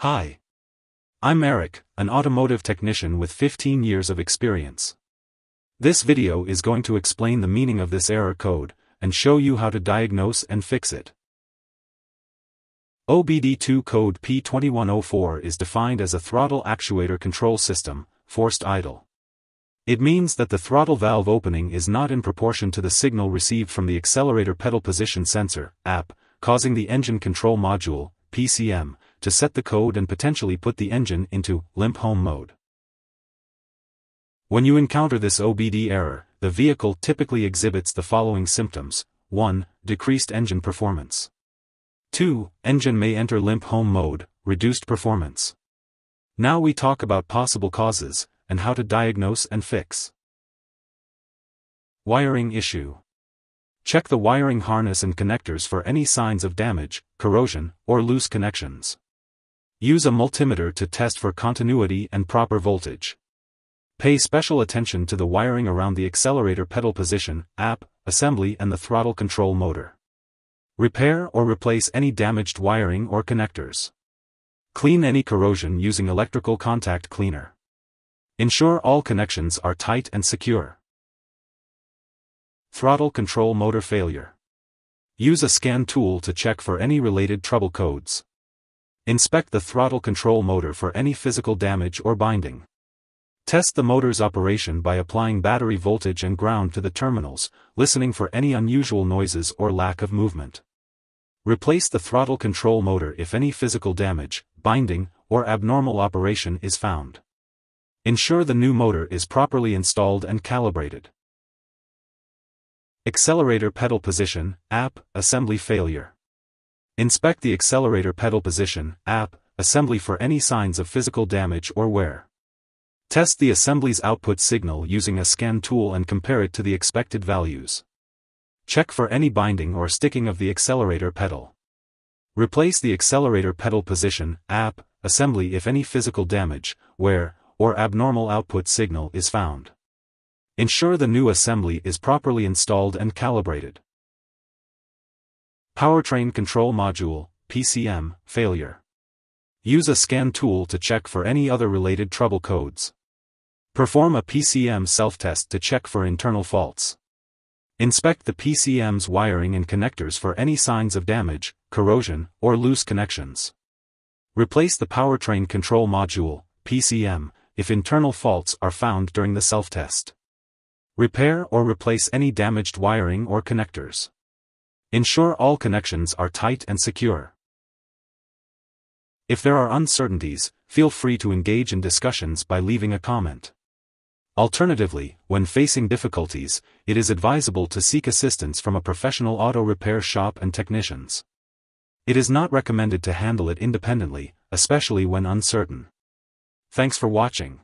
Hi. I'm Eric, an automotive technician with 15 years of experience. This video is going to explain the meaning of this error code, and show you how to diagnose and fix it. OBD2 code P2104 is defined as a Throttle Actuator Control System, forced idle. It means that the throttle valve opening is not in proportion to the signal received from the Accelerator Pedal Position Sensor, APP, causing the Engine Control Module, PCM, to set the code and potentially put the engine into limp home mode. When you encounter this OBD error, the vehicle typically exhibits the following symptoms: 1. Decreased engine performance. 2. Engine may enter limp home mode, reduced performance. Now we talk about possible causes, and how to diagnose and fix. Wiring issue. Check the wiring harness and connectors for any signs of damage, corrosion, or loose connections. Use a multimeter to test for continuity and proper voltage. Pay special attention to the wiring around the accelerator pedal position, APP, assembly and the throttle control motor. Repair or replace any damaged wiring or connectors. Clean any corrosion using electrical contact cleaner. Ensure all connections are tight and secure. Throttle control motor failure. Use a scan tool to check for any related trouble codes. Inspect the throttle control motor for any physical damage or binding. Test the motor's operation by applying battery voltage and ground to the terminals, listening for any unusual noises or lack of movement. Replace the throttle control motor if any physical damage, binding, or abnormal operation is found. Ensure the new motor is properly installed and calibrated. Accelerator pedal position, APP, assembly failure. Inspect the accelerator pedal position, APP, assembly for any signs of physical damage or wear. Test the assembly's output signal using a scan tool and compare it to the expected values. Check for any binding or sticking of the accelerator pedal. Replace the accelerator pedal position, APP, assembly if any physical damage, wear, or abnormal output signal is found. Ensure the new assembly is properly installed and calibrated. Powertrain Control Module, PCM, failure. Use a scan tool to check for any other related trouble codes. Perform a PCM self-test to check for internal faults. Inspect the PCM's wiring and connectors for any signs of damage, corrosion, or loose connections. Replace the Powertrain Control Module, PCM, if internal faults are found during the self-test. Repair or replace any damaged wiring or connectors. Ensure all connections are tight and secure. If there are uncertainties, feel free to engage in discussions by leaving a comment. Alternatively, when facing difficulties, it is advisable to seek assistance from a professional auto repair shop and technicians. It is not recommended to handle it independently, especially when uncertain. Thanks for watching.